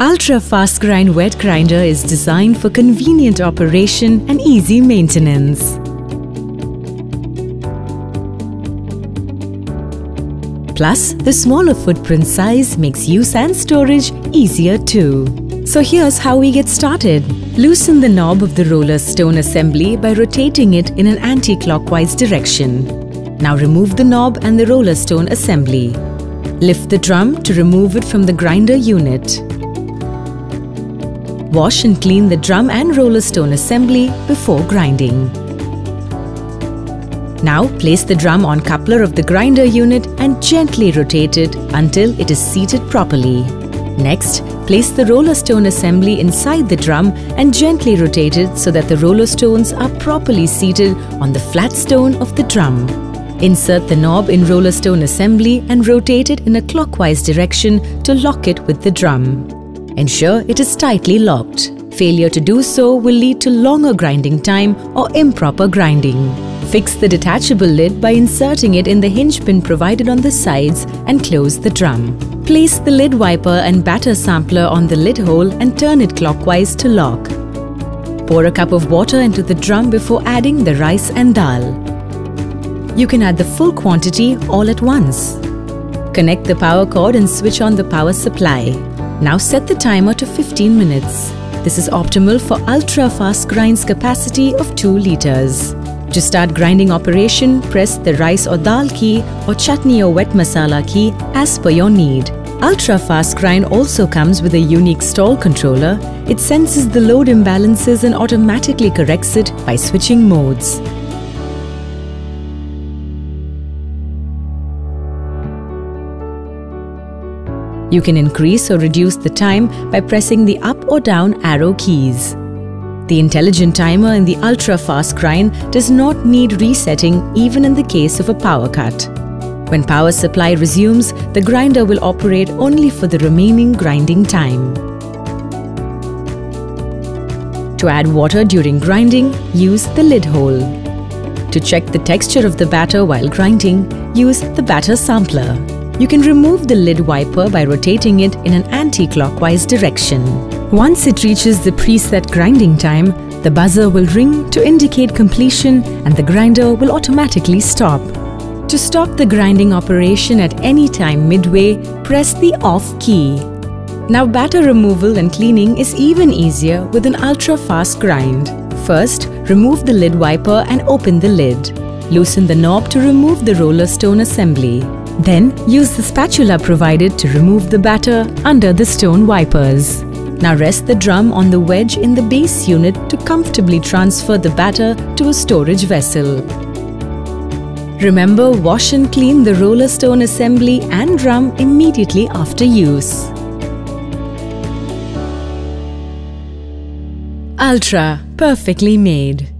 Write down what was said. Ultra Fastgrind wet grinder is designed for convenient operation and easy maintenance. Plus, the smaller footprint size makes use and storage easier too. So here's how we get started. Loosen the knob of the roller stone assembly by rotating it in an anti-clockwise direction. Now remove the knob and the roller stone assembly. Lift the drum to remove it from the grinder unit. Wash and clean the drum and roller stone assembly before grinding. Now place the drum on coupler of the grinder unit and gently rotate it until it is seated properly. Next, place the roller stone assembly inside the drum and gently rotate it so that the roller stones are properly seated on the flat stone of the drum. Insert the knob in roller stone assembly and rotate it in a clockwise direction to lock it with the drum. Ensure it is tightly locked. Failure to do so will lead to longer grinding time or improper grinding. Fix the detachable lid by inserting it in the hinge pin provided on the sides and close the drum. Place the lid wiper and batter sampler on the lid hole and turn it clockwise to lock. Pour a cup of water into the drum before adding the rice and dal. You can add the full quantity all at once. Connect the power cord and switch on the power supply. Now set the timer to 15 minutes. This is optimal for Ultra Fastgrind's capacity of 2 liters. To start grinding operation, press the rice or dal key or chutney or wet masala key as per your need. Ultra Fastgrind also comes with a unique stall controller. It senses the load imbalances and automatically corrects it by switching modes. You can increase or reduce the time by pressing the up or down arrow keys. The intelligent timer in the Ultra Fastgrind does not need resetting even in the case of a power cut. When power supply resumes, the grinder will operate only for the remaining grinding time. To add water during grinding, use the lid hole. To check the texture of the batter while grinding, use the batter sampler. You can remove the lid wiper by rotating it in an anti-clockwise direction. Once it reaches the preset grinding time, the buzzer will ring to indicate completion and the grinder will automatically stop. To stop the grinding operation at any time midway, press the off key. Now batter removal and cleaning is even easier with an Ultra Fastgrind. First, remove the lid wiper and open the lid. Loosen the knob to remove the roller stone assembly. Then, use the spatula provided to remove the batter under the stone wipers. Now rest the drum on the wedge in the base unit to comfortably transfer the batter to a storage vessel. Remember, wash and clean the roller stone assembly and drum immediately after use. Ultra, perfectly made.